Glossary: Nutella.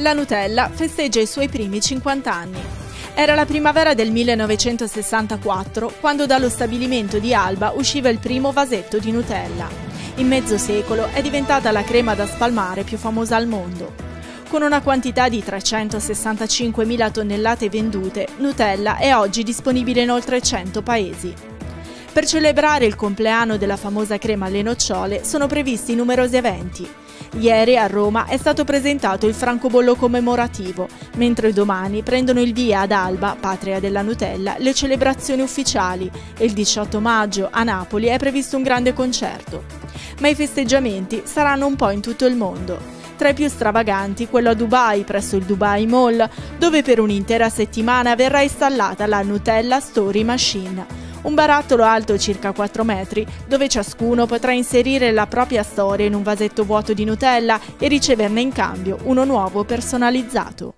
la Nutella festeggia i suoi primi 50 anni. Era la primavera del 1964 quando dallo stabilimento di Alba usciva il primo vasetto di Nutella. In mezzo secolo è diventata la crema da spalmare più famosa al mondo. Con una quantità di 365.000 tonnellate vendute, Nutella è oggi disponibile in oltre 100 paesi. Per celebrare il compleanno della famosa crema alle nocciole sono previsti numerosi eventi. Ieri a Roma è stato presentato il francobollo commemorativo, mentre domani prendono il via ad Alba, patria della Nutella, le celebrazioni ufficiali e il 18 maggio a Napoli è previsto un grande concerto. Ma i festeggiamenti saranno un po' in tutto il mondo. Tra i più stravaganti, quello a Dubai, presso il Dubai Mall, dove per un'intera settimana verrà installata la Nutella Story Machine, un barattolo alto circa 4 metri, dove ciascuno potrà inserire la propria storia in un vasetto vuoto di Nutella e riceverne in cambio uno nuovo personalizzato.